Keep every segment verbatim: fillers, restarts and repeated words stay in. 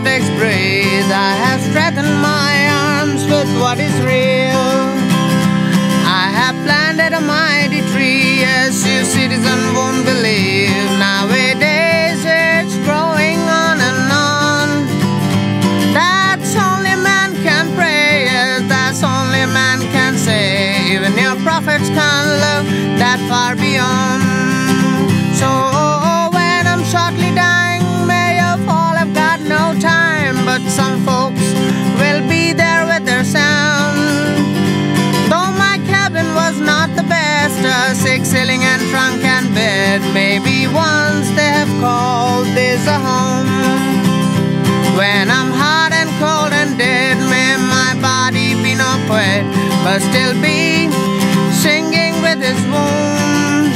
next breath. I have strengthened my arms with what is real. I have planted a mighty tree, as you citizen won't believe. Nowadays it's growing on and on. That's only man can pray, yes, that's only man can say. Even your prophets can't look that far beyond. So when I'm shortly dying, may your fall have got no time. But some folks will be there with their sound. Though my cabin was not the best, a sick ceiling and trunk and bed, maybe once they have called this a home. When I'm hot and cold and dead, may my body be no poet, but still be singing with his wounds.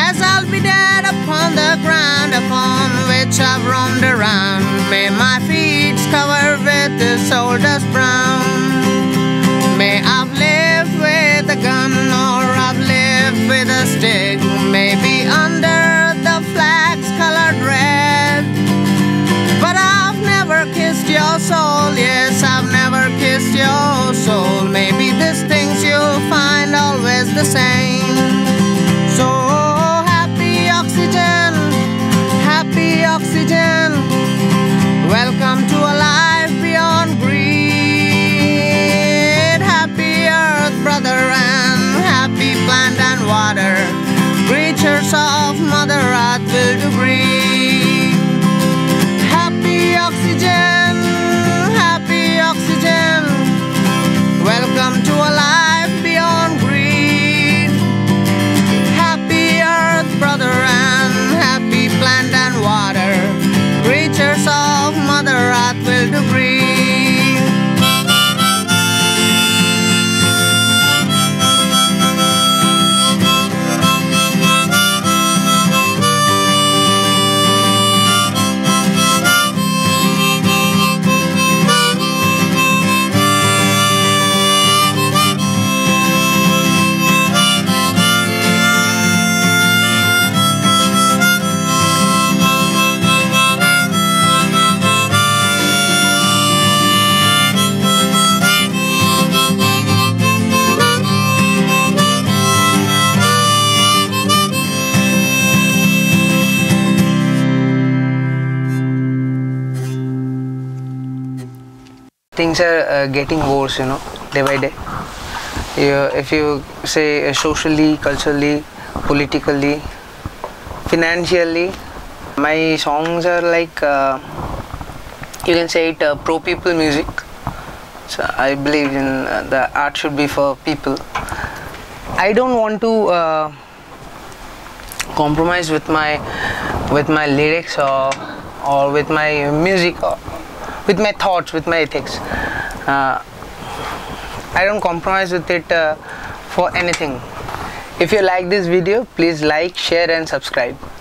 As I'll be dead upon the ground upon which I've roamed around, may my feet cover with this old dust brown. May I've lived with a gun, or I've lived with a stick, maybe under the flag's colored red. But I've never kissed your soul, yes, I've never kissed your soul. Maybe these things you'll find always the same. So happy oxygen, welcome to a life beyond greed. Happy earth, brother, and happy plant and water. Creatures of Mother Earth will do breed. Happy oxygen, happy oxygen, welcome to a life beyond greed. Happy earth, brother, and happy plant and water, creatures of Mother Earth will do breed. Things are uh, getting worse, you know, day by day. You, if you say uh, socially, culturally, politically, financially, my songs are like, uh, you can say it, uh, pro-people music. So I believe in uh, the art should be for people. I don't want to uh, compromise with my, with my lyrics or, or with my music. Or, with my thoughts, with my ethics. Uh, I don't compromise with it uh, for anything. If you like this video, please like, share and subscribe.